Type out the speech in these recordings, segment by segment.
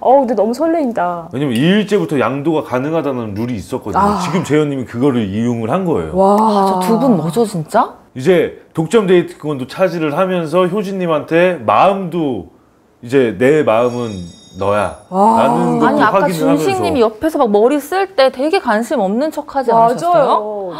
근데 너무 설레인다. 왜냐면 2일째부터 양도가 가능하다는 룰이 있었거든요. 지금 재현님이 그거를 이용을 한 거예요. 와, 저 두 분 뭐죠 진짜? 이제 독점 데이트권도 차지를 하면서 효진님한테 마음도 이제 내 마음은 너야 라는 것도 확인을 하면서. 아까 준식님이 옆에서 막 머리 쓸 때 되게 관심 없는 척하지 않으셨어요?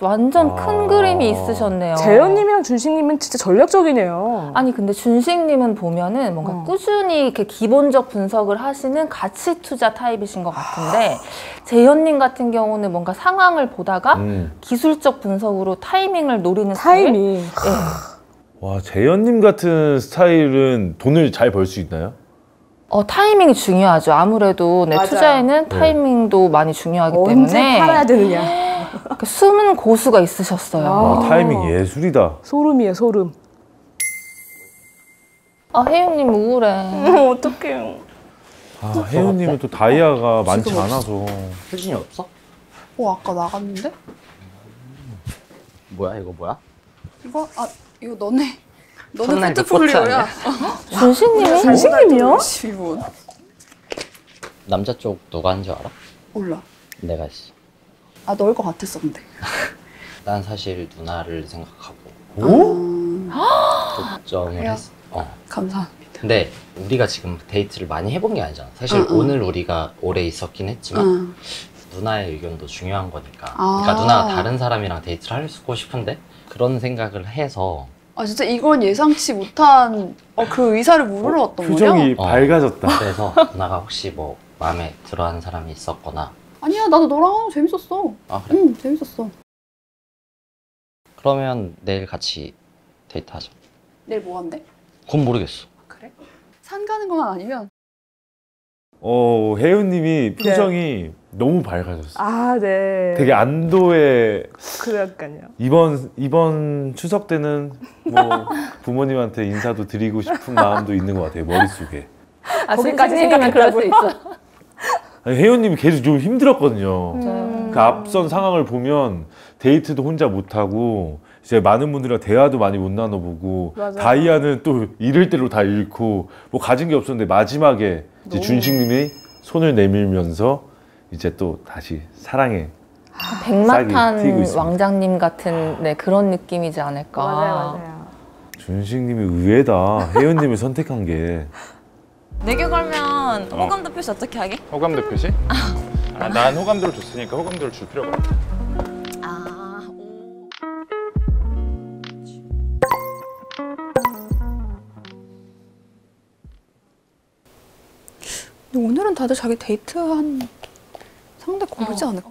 완전 큰 그림이 있으셨네요. 재현님이랑 준식님은 진짜 전략적이네요. 아니 근데 준식님은 보면은 뭔가 꾸준히 이렇게 기본적 분석을 하시는 가치 투자 타입이신 것 같은데 재현님 같은 경우는 뭔가 상황을 보다가 기술적 분석으로 타이밍을 노리는 타이밍. 스타일? 네. 와, 재현님 같은 스타일은 돈을 잘 벌 수 있나요? 타이밍이 중요하죠. 아무래도 내 투자에는 타이밍도 많이 중요하기 때문에 언제 팔아야 되느냐. 숨은 고수가 있으셨어요. 타이밍 예술이다. 소름이에요, 소름. 혜윤님 우울해. 어떡해요. 혜윤님은 또 다이아가 많지 않아서. 효진이 없어? 아까 나갔는데? 뭐야, 이거 뭐야? 이거? 이거 너네. 너는 포트폴리오야. 준식님이? 준식님이요? 남자 쪽 누가 한 줄 알아? 몰라. 내가 했어. 너일 것 같았어 근데. 난 사실 누나를 생각하고. 오? 독점을 했어. 감사합니다. 근데 우리가 지금 데이트를 많이 해본 게 아니잖아. 사실 오늘 우리가 오래 있었긴 했지만 누나의 의견도 중요한 거니까. 그러니까 누나가 다른 사람이랑 데이트를 하고 싶은데 그런 생각을 해서. 진짜 이건 예상치 못한 그 의사를 물으러 왔던 거냐? 표정이 밝아졌다. 그래서 누나가 혹시 뭐 마음에 들어하는 사람이 있었거나. 아니야, 나도 너랑 재밌었어. 그래? 응, 재밌었어. 그러면 내일 같이 데이트하자. 내일 뭐 한대? 그건 모르겠어. 그래? 산 가는 것만 아니면? 혜윤님이 표정이 너무 밝아졌어요. 네. 되게 안도의. 그러니까요. 이번 추석 때는 뭐 부모님한테 인사도 드리고 싶은 마음도 있는 것 같아요. 머릿속에. 거기까지 생각하면 그럴 수 있어. 혜윤님이 계속 좀 힘들었거든요. 그 앞선 상황을 보면 데이트도 혼자 못하고 이제 많은 분들이랑 대화도 많이 못 나눠보고. 다이아는 또 잃을 대로 다 잃고 뭐 가진 게 없었는데 마지막에 이제 준식님이 손을 내밀면서 이제 또 다시 사랑에 백마탄 왕장님 같은 그런 느낌이지 않을까. 맞아요. 준식님이 의외다. 혜윤님을 선택한 게. 내게 걸면 호감도 표시 어떻게 하게? 호감도 표시? 난 호감도를 줬으니까 호감도를 줄 필요가 없어. 근데 오늘은 다들 자기 데이트한 상대 고르지 않을까?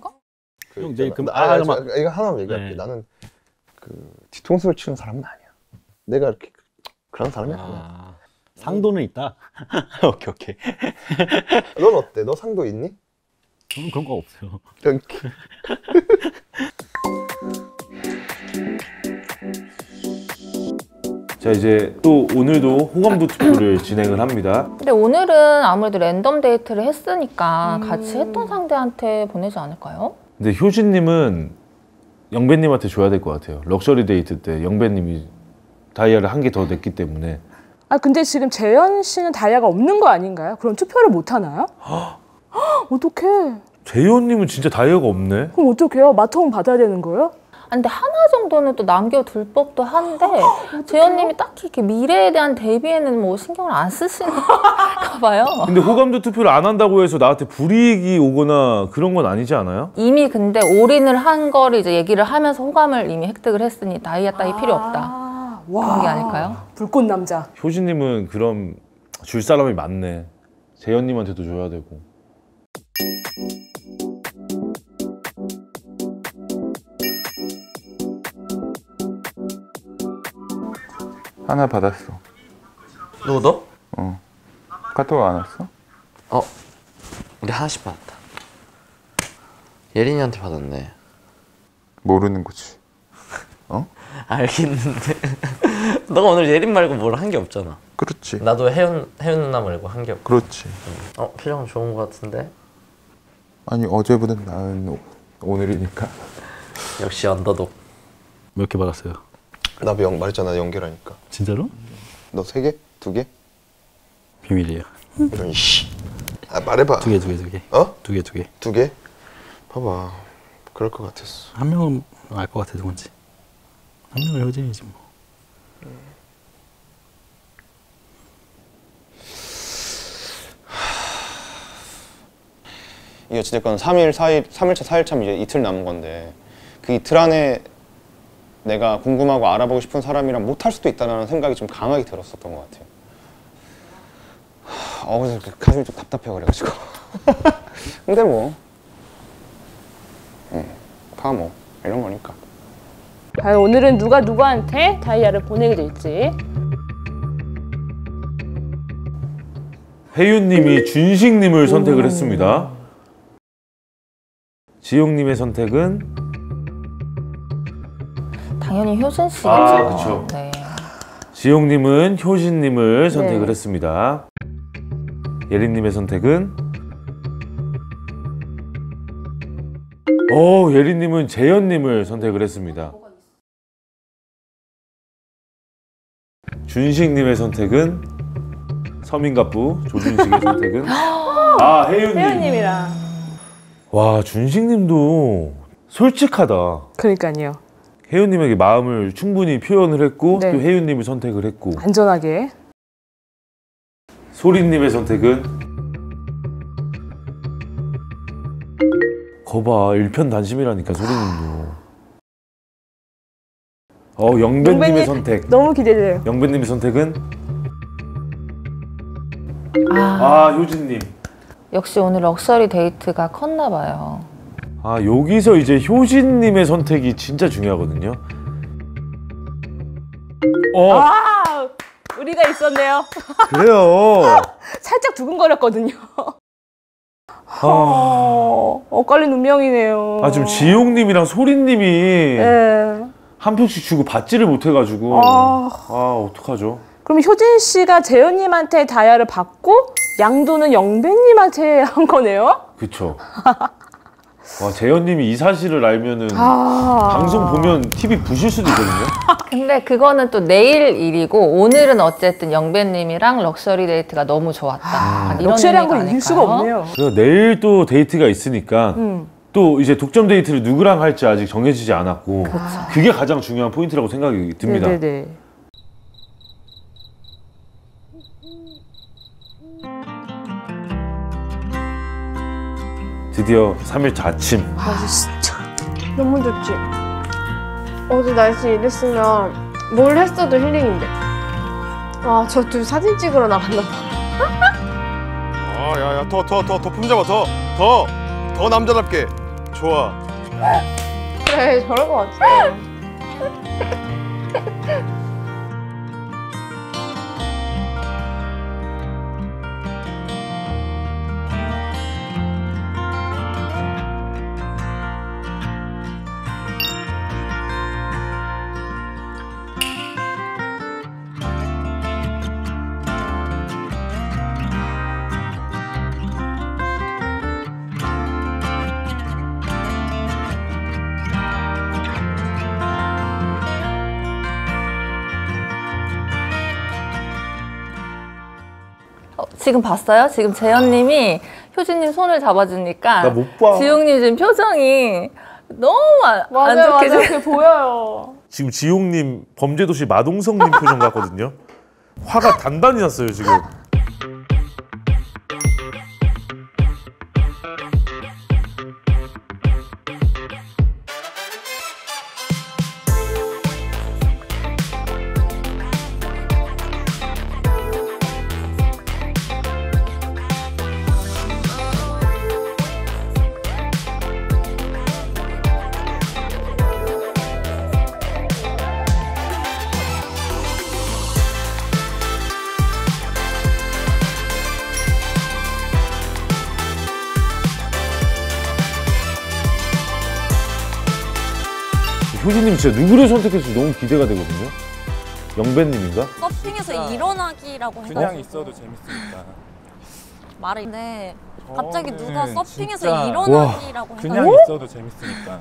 형 내일 그럼 이거 하나만 얘기할게. 나는 그 뒤통수를 치는 사람은 아니야. 내가 이렇게 그런 사람이 아니야. 상도는 있다? 오케이, 오케이. 넌 어때? 너 상도 있니? 저는 그런 거 없어요. 자, 이제 또 오늘도 호감도 투표를 진행을 합니다. 근데 오늘은 아무래도 랜덤 데이트를 했으니까 같이 했던 상대한테 보내지 않을까요? 근데 효진님은 영배님한테 줘야 될 것 같아요. 럭셔리 데이트 때 영배님이 다이아를 한 개 더 냈기 때문에. 근데 지금 재현 씨는 다이아가 없는 거 아닌가요? 그럼 투표를 못 하나요? 어떡해. 재현님은 진짜 다이아가 없네. 그럼 어떡해요? 마통 받아야 되는 거예요? 근데 하나 정도는 또 남겨둘 법도 한데 재현님이 딱히 이렇게 미래에 대한 대비에는 뭐 신경을 안 쓰시는가 봐요. 근데 호감도 투표를 안 한다고 해서 나한테 불이익이 오거나 그런 건 아니지 않아요? 이미 근데 올인을 한 거를 이제 얘기를 하면서 호감을 이미 획득을 했으니 다이아 따위 필요 없다. 그런 게 아닐까요? 불꽃 남자. 효진님은 그럼 줄 사람이 많네. 재현님한테도 줘야 되고. 하나 받았어. 누구 너? 카톡 안 왔어? 우리 하나씩 받았다. 예린이한테 받았네. 모르는 거지. 알겠는데. 너가 오늘 예린 말고 뭘 한 게 없잖아. 그렇지. 나도 혜윤 누나 말고 한 게 없고. 그렇지. 표정 좋은 거 같은데? 아니 어제보단 나은 오늘이니까. 역시 언더독. 몇 개 받았어요? 나 말했잖아 연결하니까. 진짜로? 너 3개? 2개? 비밀이야. 이런 씨. 아, 말해봐. 두 개. 어? 두 개. 두 개? 봐봐. 그럴 것 같았어. 한 명은 알 것 같아, 누군지. 한 명은 효진이지 뭐. 이게 어찌됐건 3일차, 4일차면 이제 이틀 남은 건데 그 이틀 안에 내가 궁금하고 알아보고 싶은 사람이랑 못할 수도 있다는 생각이 좀 강하게 들었었던 것 같아요. 그래서 가슴이 좀 답답해 그래가지고. 근데 뭐, 다 뭐 이런 거니까. 과연 오늘은 누가 누구한테 다이아를 보내게 될지. 혜윤님이 준식님을 선택을 했습니다. 지용님의 선택은 당연히 효진 씨겠죠. 그렇죠. 네. 지용님은 효진님을 선택을 했습니다. 예린님의 선택은 예린님은 재현님을 선택을 했습니다. 준식님의 선택은 서민갑부 조준식의 선택은 혜윤님이랑. 와, 준식님도 솔직하다. 그러니까요. 혜윤님에게 마음을 충분히 표현을 했고 또 혜윤님을 선택을 했고 안전하게. 소린님의 선택은 거봐, 일편단심이라니까 소린님도. 영배님의 선택 너무 기대돼요. 영배님의 선택은 효진님. 역시 오늘 럭셔리 데이트가 컸나 봐요. 여기서 이제 효진님의 선택이 진짜 중요하거든요. 우리가 있었네요. 그래요. 살짝 두근거렸거든요. 엇갈린 운명이네요. 지금 지용님이랑 소린님이 한 표씩 주고 받지를 못해가지고 어떡하죠? 그럼 효진 씨가 재현님한테 다이아를 받고 양도는 영배님한테 한 거네요? 그쵸. 와, 재현님이 이 사실을 알면은 방송 보면 TV 부실 수도 있거든요. 근데 그거는 또 내일 일이고 오늘은 어쨌든 영배님이랑 럭셔리 데이트가 너무 좋았다. 이런 럭셔리한 걸 이길 수가 없네요. 그래서 내일 또 데이트가 있으니까 또 이제 독점 데이트를 누구랑 할지 아직 정해지지 않았고 그게 가장 중요한 포인트라고 생각이 듭니다. 네네네. 드디어 3일차 아침. 진짜 너무 좋지. 어제 날씨 이랬으면 뭘 했어도 힐링인데. 저 둘 사진 찍으러 나갔나 봐. 야야, 더 품 잡아. 더 남자답게. 좋아. 그래, 저럴 것 같아. 지금 봤어요? 지금 재현님이 효진님 손을 잡아주니까 나 못 봐. 지용님 지금 표정이 너무 안 좋게 그게 보여요. 지금 지용님 범죄도시 마동석님 표정 같거든요. 화가 단단히 났어요 지금. 효진님 진짜 누구를 선택했을지 너무 기대가 되거든요. 영배님인가? 서핑에서 일어나기라고 해가지고 그냥 있어도 재밌으니까 말인데 갑자기 누가 서핑에서 일어나기라고 해가지고 그냥 있어도 재밌으니까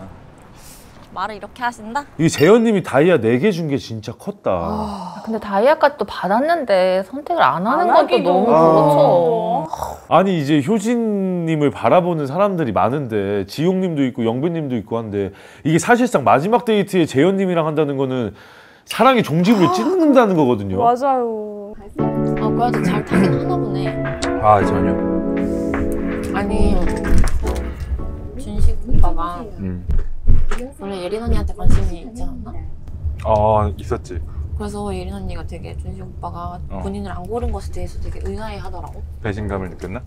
말을 이렇게 하신다? 이 재현님이 다이아 4개 준 게 진짜 컸다. 아, 근데 다이아까지 또 받았는데 선택을 안 하는 것도 너무 그렇죠. 아니 이제 효진님을 바라보는 사람들이 많은데 지용님도 있고 영빈님도 있고 한데 이게 사실상 마지막 데이트에 재현님이랑 한다는 거는 사랑의 종지부를 찢는다는 거거든요. 맞아요. 아 그래도 잘 타긴 하나 보네. 아 전혀. 아니 준식 오빠가 원래 예린 언니한테 관심이 있지 않았나? 아 있었지. 그래서 예린 언니가 되게 준식 오빠가 본인을 안 고른 것에 대해서 되게 의아해하더라고. 배신감을 느꼈나?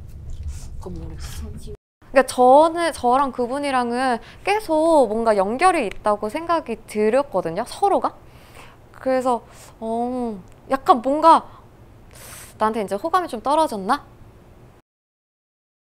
그건 모르겠어. 그러니까 저랑 그분이랑은 계속 뭔가 연결이 있다고 생각이 들었거든요. 서로가. 그래서 약간 뭔가 나한테 이제 호감이 좀 떨어졌나?